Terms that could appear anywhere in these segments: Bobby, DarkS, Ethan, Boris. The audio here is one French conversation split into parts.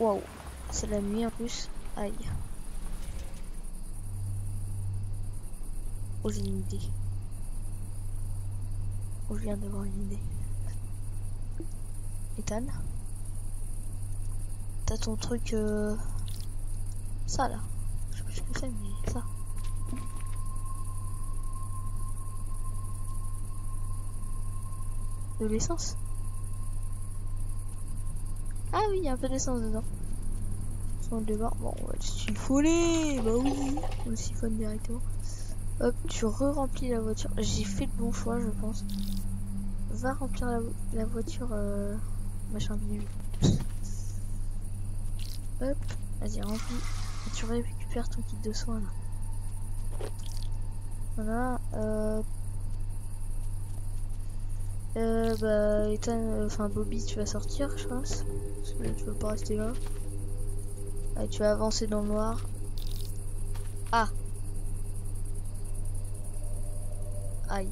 Waouh, c'est la nuit en plus. Aïe. Oh, j'ai une idée. Oh, je viens d'avoir une idée. Ethan, t'as ton truc ça là. Je sais pas ce que c'est, mais ça. De l'essence. Ah oui, il y a un peu d'essence dedans. Sans débat, bon, on va le siphonner. Bah oui, on le siphonne directement. Hop, tu re-remplis la voiture. J'ai fait le bon choix, je pense. Va remplir la voiture machin bidule. Hop, vas-y, remplis. Et tu récupères ton kit de soins là. Voilà. Bah, Ethan, enfin Bobby, tu vas sortir, je pense. Parce que tu veux pas rester là. Allez, tu vas avancer dans le noir. Ah! Aïe,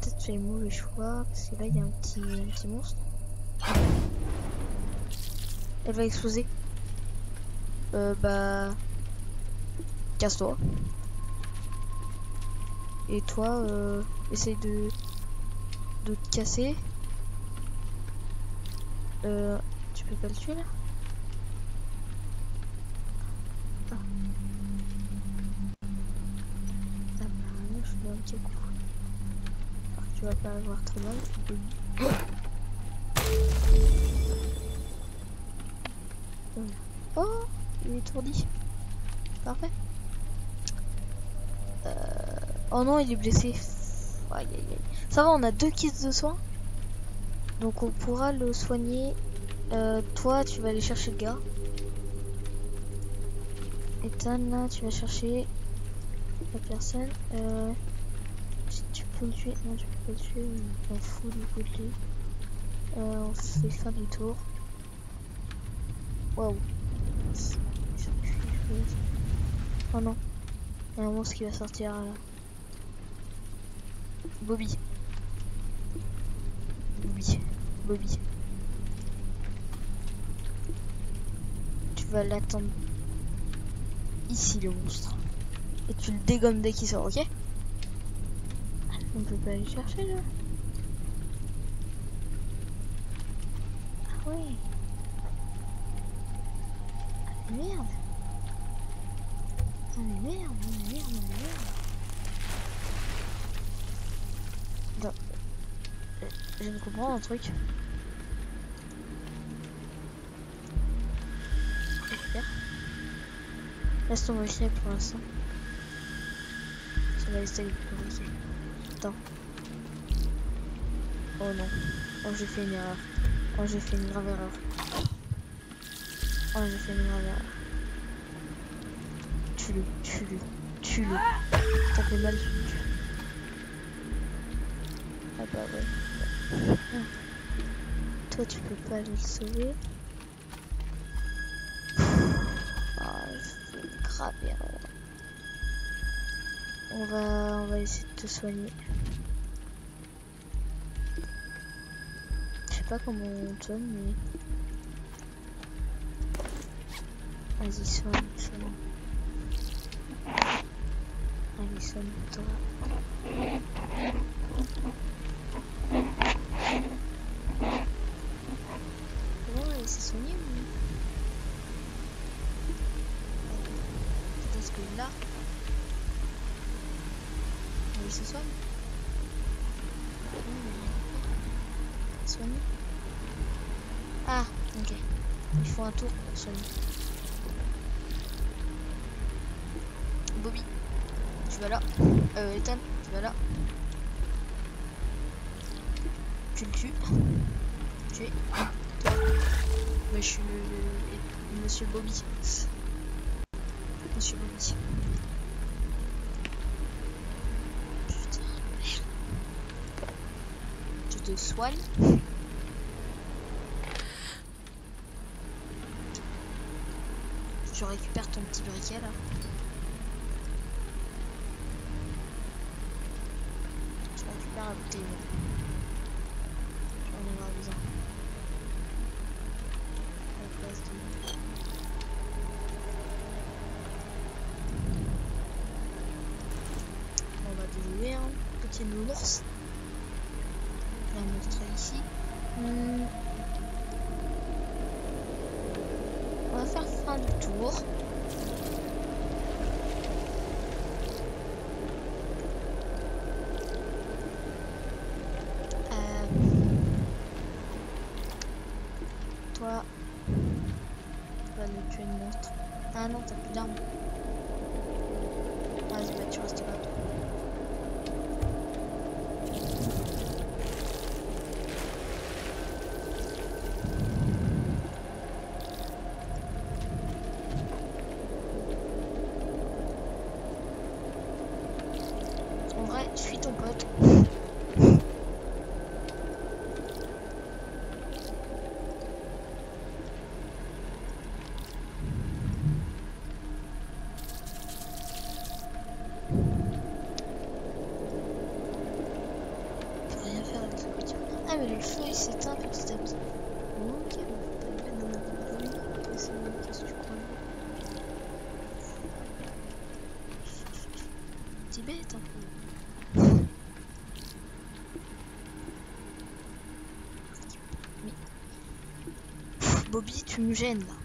peut-être j'ai le mauvais choix. Parce que là, il y a un petit monstre. Elle va exploser. Bah. Casse-toi. Et toi, essaye de te casser. Tu peux pas le tuer là? Ah. Ah bah je fais un petit coup. Alors, tu vas pas avoir trop mal. Voilà. Oh, il est étourdi. Parfait. Oh non, il est blessé. Aïe aïe aïe. Ça va, on a 2 kits de soins. Donc on pourra le soigner. Toi, tu vas aller chercher le gars. Ethan, là, tu vas chercher la personne. Si tu peux le tuer. Non, tu peux pas le tuer. On s'en fout du côté. On fait fin du tour. Waouh. Oh non. Il y a un monstre qui va sortir là. Bobby. Bobby. Tu vas l'attendre ici le monstre. Et tu le dégommes dès qu'il sort, ok? On peut pas aller chercher là. Ah ouais. Ah mais merde. Ah mais merde. Je ne comprends un truc. Laisse tomber le chien pour l'instant. Ça va essayer de provoquer. Attends. Oh non. Oh, j'ai fait une erreur. Oh, j'ai fait une grave erreur. Tue-le. T'as fait mal, tu le tues. Ah bah ouais. Ah. Toi tu peux pas aller le sauver. Ah, c'est une grave erreur. On va essayer de te soigner. Je sais pas comment on soigne mais. Vas-y soigne. Allez soigne toi. Soigner. Ah, ok. Il faut un tour pour soigner. Bobby, tu vas là. Ethan, tu vas là. Tu le tues. Tu es. Mais je suis le monsieur Bobby. Putain, merde. Tu te soignes. Tu récupères ton petit briquet là. Tu récupères la bouteille. J'en ai besoin. On va dénouer, hein. Petit nounours. On va montrer ici. On va faire fin du tour. Toi, tu vas nous tuer une monstre. Ah non, t'as plus d'armes. Vas-y, bah tu restes là. En vrai, suis ton pote. Ah mais le feu il s'éteint petit à petit. Ok, on va pas le mettre dans la poubelle. C'est bon, qu'est-ce que tu crois? T'es bête un peu. Mais... Bobby, tu me gênes là.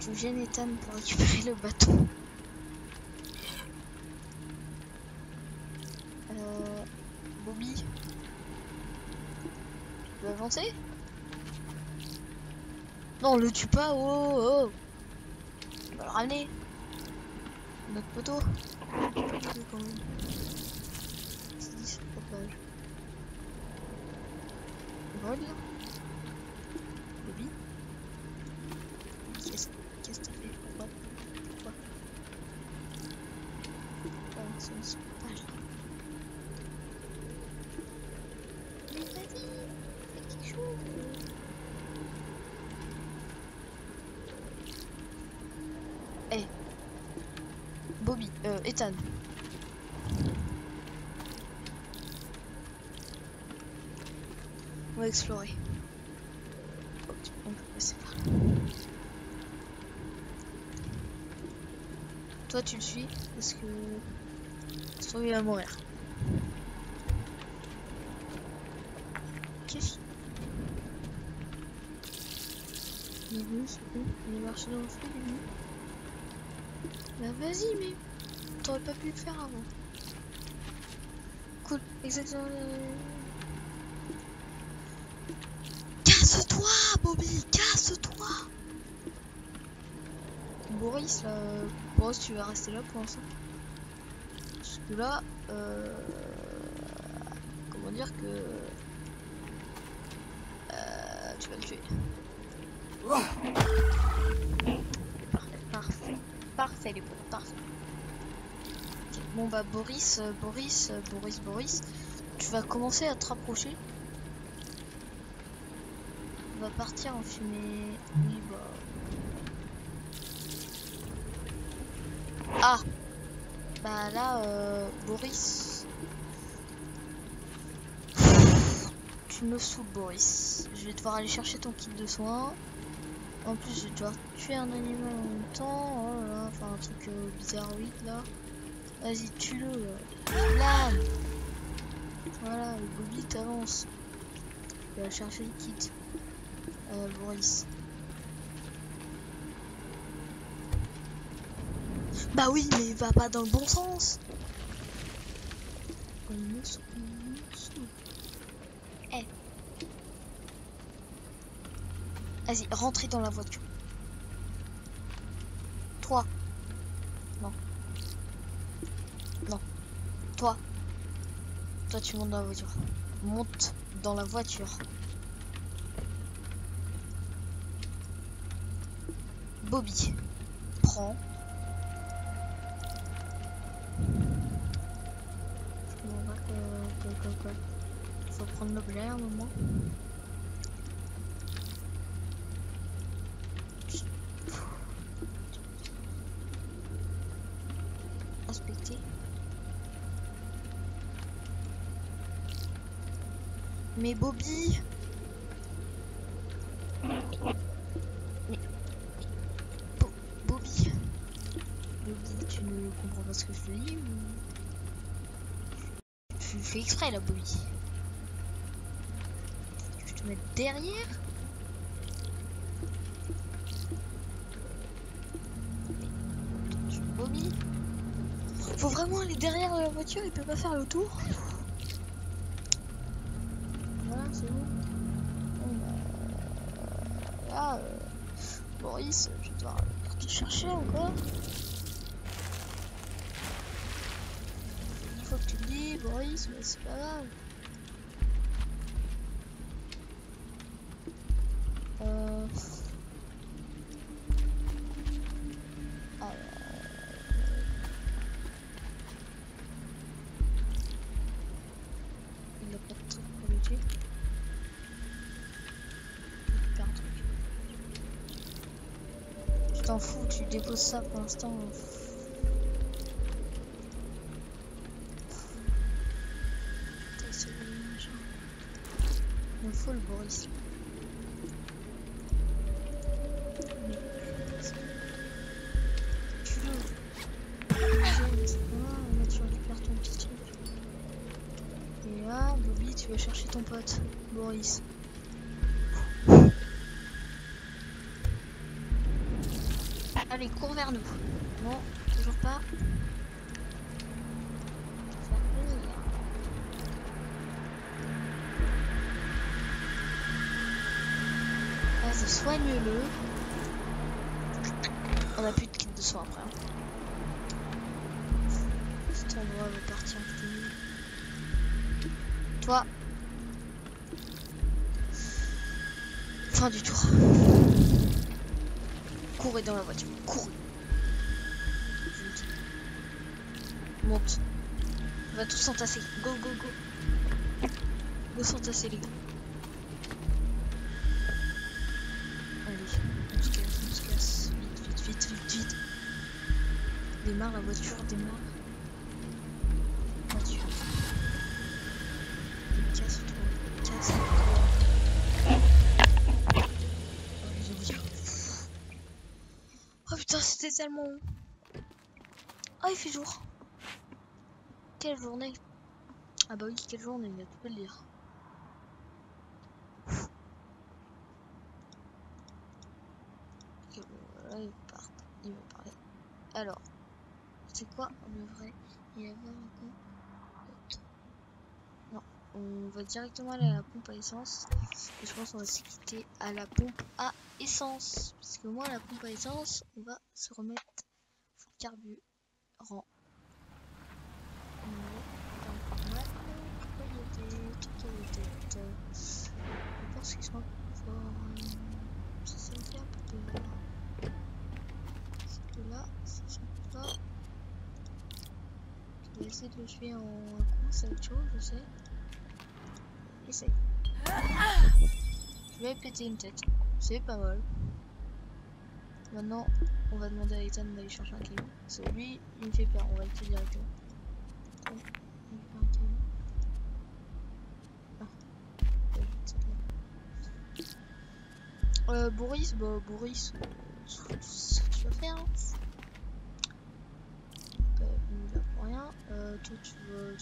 Tu gênes Ethan pour récupérer le bâton. Bobby, tu veux avancer? Non, le tue pas, oh, oh. On va le ramener. Notre poteau. C'est 10 propages. Vol. Bobby. Qu'est-ce que t'as fait? Pourquoi? Hey Bobby, Ethan. On va explorer. Oh, on peut passer par là. Toi tu le suis parce que se trouve il va mourir. Qu'est-ce qu'il est marché dans le feu, lui. Bah vas-y, mais t'aurais pas pu le faire avant. Cool, exactement. Casse-toi, Bobby, casse-toi. Boris, là, Boris, tu vas rester là pour l'instant. Parce que là, comment dire que tu vas le tuer. Parfait, les pauvres, parfait. Okay. Bon bah Boris, tu vas commencer à te rapprocher. On va partir en fumée. Oui, bah... Ah bah là, Boris... Tu me saoules, Boris. Je vais devoir aller chercher ton kit de soins. En plus, je vais devoir tuer un animal en même temps. Oh là là, enfin un truc bizarroïde là. Vas-y, tue-le là. Là. Voilà, le Bobby t'avance. Il va chercher le kit. Boris. Bah oui, mais il va pas dans le bon sens. Hey. Vas-y, rentrez dans la voiture. 3. Non. Non. Toi. Toi, tu montes dans la voiture. Monte dans la voiture. Bobby. Prends. Je comprends pas que... Faut prendre l'objet à un moment. Mais Bobby, Bobby. Bobby, tu ne comprends pas ce que je te dis ou... Tu le fais exprès là, Bobby. Tu veux que je te mette derrière? Bobby. Faut vraiment aller derrière la voiture, il peut pas faire le tour. Voilà, c'est bon. Là, Boris, je vais devoir te chercher encore. Il faut que tu le dis, Boris, mais c'est pas grave. T'en fous, tu déposes ça pour l'instant. Il me faut le Boris. Tu veux? Là, tu récupères ton petit truc. Et là, Bobby, tu vas chercher ton pote, Boris. Allez, cours vers nous. Bon, toujours pas. Vas-y, soigne-le. On a plus de kit de soin après. Cet endroit va partir en plus. Toi. Fin du tour. Courez dans la voiture, courez. Monte. On va tous s'entasser. Go, go, go. Go s'entasser, les gars. Allez, on se casse. Vite, vite, vite, vite, vite. Démarre la voiture, démarre. Voiture. Casse, toi. Casse. Putain, c'était tellement long. Ah, il fait jour. Quelle journée. Ah bah oui, quelle journée, il y a tout à le dire. Là, il part. Il va parler. Alors, c'est quoi le vrai? Il y avait un compte. Non, on va directement aller à la pompe à essence. Et je pense qu'on va se quitter à la pompe à essence, parce que moi la pompe à essence, on va se remettre full carburant. Je pense qu'ils sont là, je vais essayer de le tuer en coup, c'est autre chose, je sais. Essaye. Je vais péter une tête. C'est pas mal. Maintenant, on va demander à Ethan d'aller chercher un caillou. Parce que lui, il me fait peur. On va le tuer directement. Boris, bah Boris, tu vas faire. Hein il ne va pour rien. Toi, tu vas.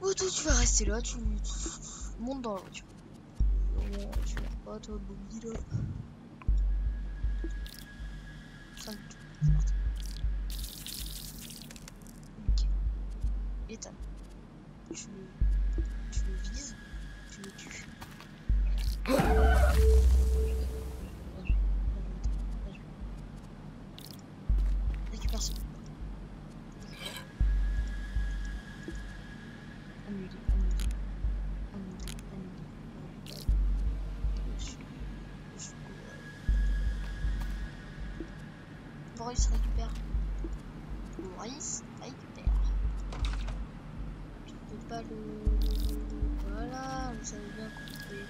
Oh, toi, tu vas rester là. Tu montes dans la voiture. Bon, tu meurs pas, toi, Bobby, là. Fin du tour, c'est parti. Ok. Ethan. Tu le vises, tu le tues. Récupère ça. Boris récupère. Boris récupère. Je peux pas le... Voilà, vous savez bien qu'on fait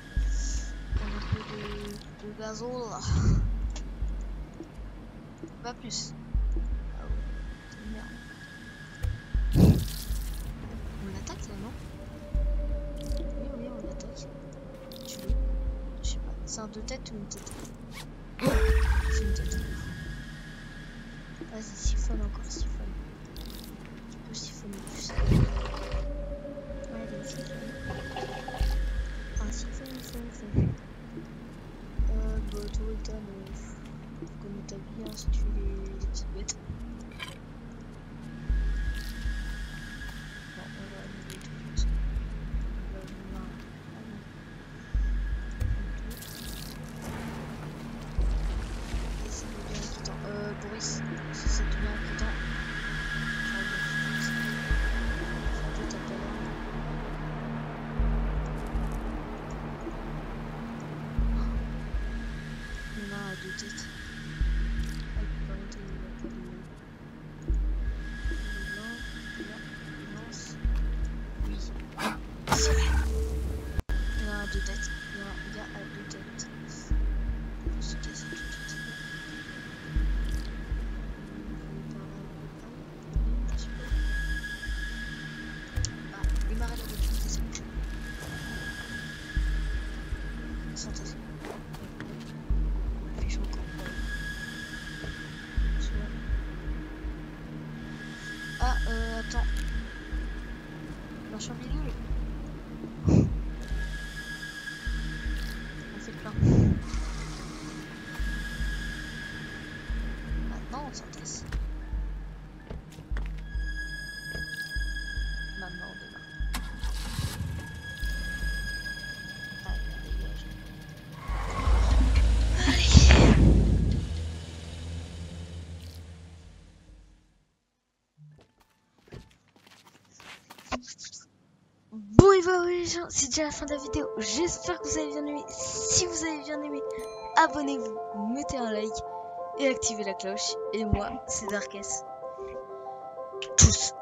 un peu de gazon là. Pas plus. Ah ouais, c'est merde. On attaque là, non? Oui, on attaque. Tu veux? C'est un deux têtes ou une tête? C'est une tête. Vas-y, siphonne encore, siphonne. Tu peux siphonner plus. Ouais, il y a une siphonne. Ah, siphonne. Bah, toi et t'as comme t'as bien si tu les petites bêtes. Boris, si c'est tout bien inquiétant, je vais t'appeler. Il y en a à deux têtes. Il y en a à deux têtes. Il y en a à deux têtes. Je se casse tout de suite. Ah, attends. Marche en bilingue. On fait le plein. Maintenant, on s'entasse. Maintenant, on démarre. Bon et voilà les gens, c'est déjà la fin de la vidéo. J'espère que vous avez bien aimé. Si vous avez bien aimé, abonnez-vous, mettez un like et activez la cloche. Et moi, c'est DarkS. Tchuss.